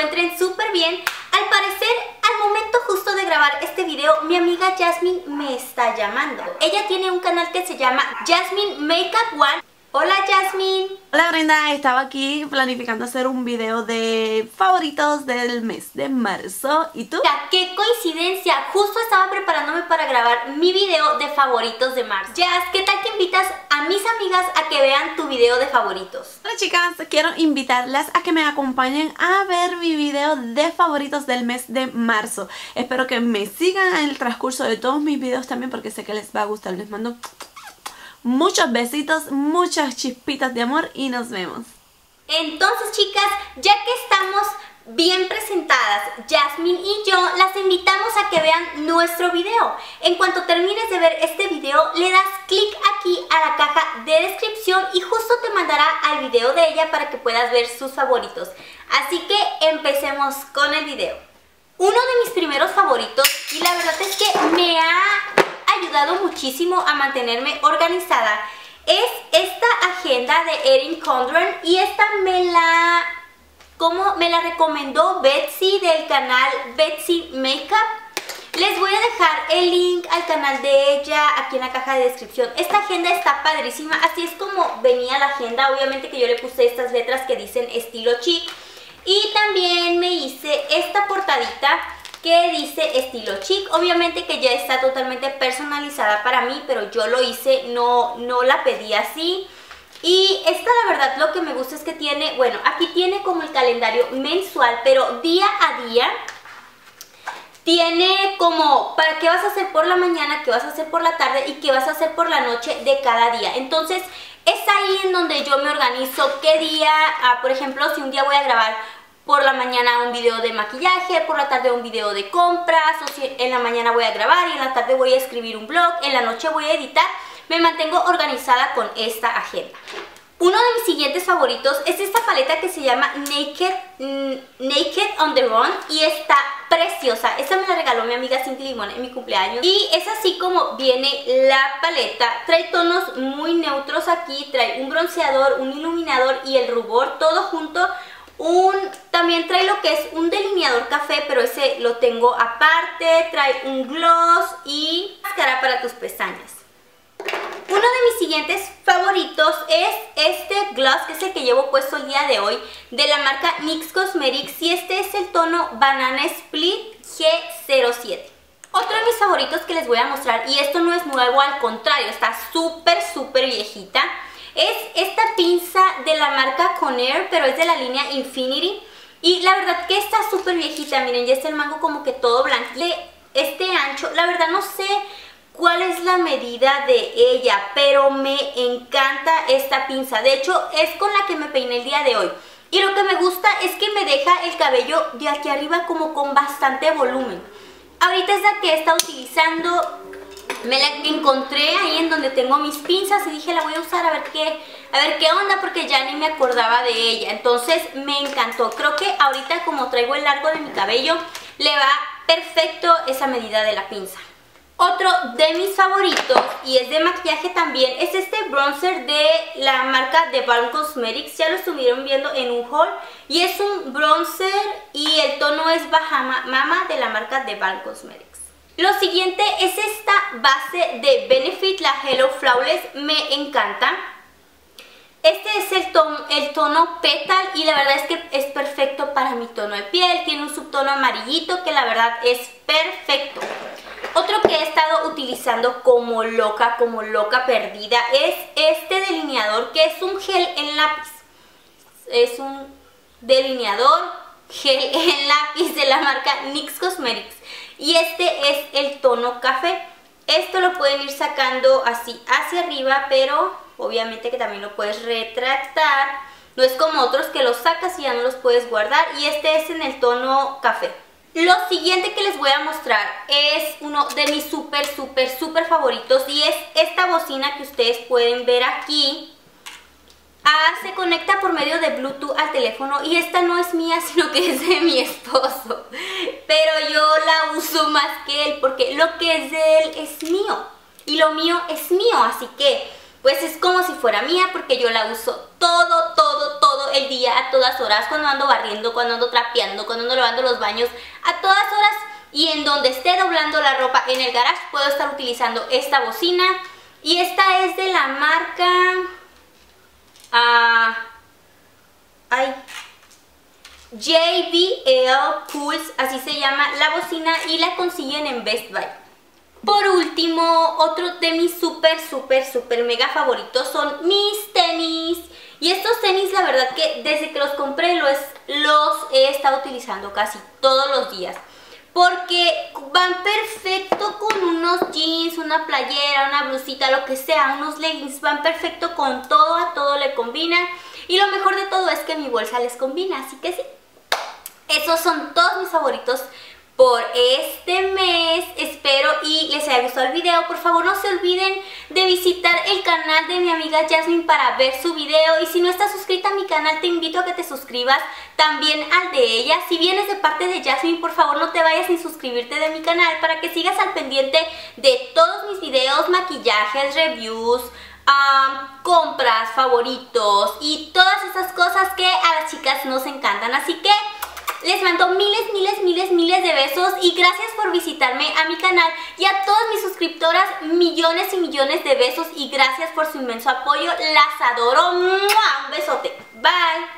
encuentren súper bien. Al parecer, al momento justo de grabar este video, mi amiga Jasmine me está llamando. Ella tiene un canal que se llama Jasmine Makeup One. Hola Jasmine. Hola Brenda, estaba aquí planificando hacer un video de favoritos del mes de marzo. ¿Y tú? Mira, qué coincidencia, justo estaba preparándome para grabar mi video de favoritos de marzo. Jazz, ¿qué tal que invitas a mis amigas a que vean tu video de favoritos? Hola chicas, quiero invitarlas a que me acompañen a ver mi video de favoritos del mes de marzo. Espero que me sigan en el transcurso de todos mis videos también, porque sé que les va a gustar. Les mando muchos besitos, muchas chispitas de amor y nos vemos. Entonces chicas, ya que estamos bien presentadas, Jasmine y yo las invitamos a que vean nuestro video. En cuanto termines de ver este video, le das clic aquí a la caja de descripción y justo te mandará al video de ella para que puedas ver sus favoritos. Así que empecemos con el video. Uno de mis primeros favoritos, y la verdad es que me ha ayudado muchísimo a mantenerme organizada, es esta agenda de Erin Condren, y esta me la recomendó Betsy del canal Betsy Makeup. Les voy a dejar el link al canal de ella aquí en la caja de descripción. Esta agenda está padrísima, así es como venía la agenda. Obviamente que yo le puse estas letras que dicen estilo chic, y también me hice esta portadita que dice estilo chic. Obviamente que ya está totalmente personalizada para mí, pero yo lo hice, no la pedí así. Y esta, la verdad, lo que me gusta es que tiene, bueno, aquí tiene como el calendario mensual, pero día a día tiene como para qué vas a hacer por la mañana, qué vas a hacer por la tarde y qué vas a hacer por la noche de cada día. Entonces es ahí en donde yo me organizo qué día, por ejemplo, si un día voy a grabar por la mañana un video de maquillaje, por la tarde un video de compras, o si en la mañana voy a grabar y en la tarde voy a escribir un blog, en la noche voy a editar. Me mantengo organizada con esta agenda. Uno de mis siguientes favoritos es esta paleta que se llama Naked on the Run, y está preciosa. Esta me la regaló mi amiga Cindy Limón en mi cumpleaños, y es así como viene la paleta. Trae tonos muy neutros aquí, trae un bronceador, un iluminador y el rubor, todo junto. También trae lo que es un delineador café, pero ese lo tengo aparte. Trae un gloss y máscara para tus pestañas. Uno de mis siguientes favoritos es este gloss, que es el que llevo puesto el día de hoy, de la marca NYX Cosmetics, y este es el tono Banana Split G07. Otro de mis favoritos que les voy a mostrar, y esto no es nuevo, al contrario, está súper viejita, es esta pinza de la marca Conair, pero es de la línea Infinity, y la verdad que está súper viejita. Miren, ya está el mango como que todo blanco. Este ancho, la verdad no sé cuál es la medida de ella, pero me encanta esta pinza. De hecho, es con la que me peiné el día de hoy, y lo que me gusta es que me deja el cabello de aquí arriba como con bastante volumen. Ahorita es la que he estado utilizando. Me la encontré ahí en donde tengo mis pinzas y dije, la voy a usar a ver qué onda, porque ya ni me acordaba de ella. Entonces me encantó. Creo que ahorita, como traigo el largo de mi cabello, le va perfecto esa medida de la pinza. Otro de mis favoritos, y es de maquillaje también, es este bronzer de la marca The Balm Cosmetics. Ya lo estuvieron viendo en un haul, y es un bronzer y el tono es Bahama Mama de la marca The Balm Cosmetics. Lo siguiente es esta base de Benefit, la Hello Flawless, me encanta. Este es el tono Petal, y la verdad es que es perfecto para mi tono de piel. Tiene un subtono amarillito que la verdad es perfecto. Otro que he estado utilizando como loca perdida, es este delineador, que es un gel en lápiz. Es un delineador gel en lápiz de la marca NYX Cosmetics. Y este es el tono café. Esto lo pueden ir sacando así hacia arriba, pero obviamente que también lo puedes retractar. No es como otros que los sacas y ya no los puedes guardar, y este es en el tono café. Lo siguiente que les voy a mostrar es uno de mis súper favoritos, y es esta bocina que ustedes pueden ver aquí. Se conecta por medio de Bluetooth al teléfono, y esta no es mía, sino que es de mi esposo, pero yo la uso más que él, porque lo que es de él es mío y lo mío es mío, así que pues es como si fuera mía, porque yo la uso todo todo el día, a todas horas, cuando ando barriendo, cuando ando trapeando, cuando ando lavando los baños, a todas horas, y en donde esté doblando la ropa en el garage puedo estar utilizando esta bocina. Y esta es de la marca... JBL Pools, así se llama la bocina, y la consiguen en Best Buy. Por último, otro de mis súper mega favoritos son mis tenis. Y estos tenis, la verdad que desde que los compré los he estado utilizando casi todos los días, porque van perfecto con unos jeans, una playera, una blusita, lo que sea, unos leggings. Van perfecto con todo, a todo le combina. Y lo mejor de todo es que mi bolsa les combina, así que sí. Esos son todos mis favoritos por este mes. Espero y les haya gustado el video. Por favor, no se olviden de visitar el canal de mi amiga Jasmine para ver su video. Y si no estás suscrita a mi canal, te invito a que te suscribas también al de ella. Si vienes de parte de Jasmine, por favor no te vayas sin suscribirte de mi canal, para que sigas al pendiente de todos mis videos, maquillajes, reviews, compras, favoritos y todas esas cosas que a las chicas nos encantan. Así que les mando miles de besos, y gracias por visitarme a mi canal, y a todas mis suscriptoras millones y millones de besos, y gracias por su inmenso apoyo. Las adoro. ¡Mua! Un besote. Bye.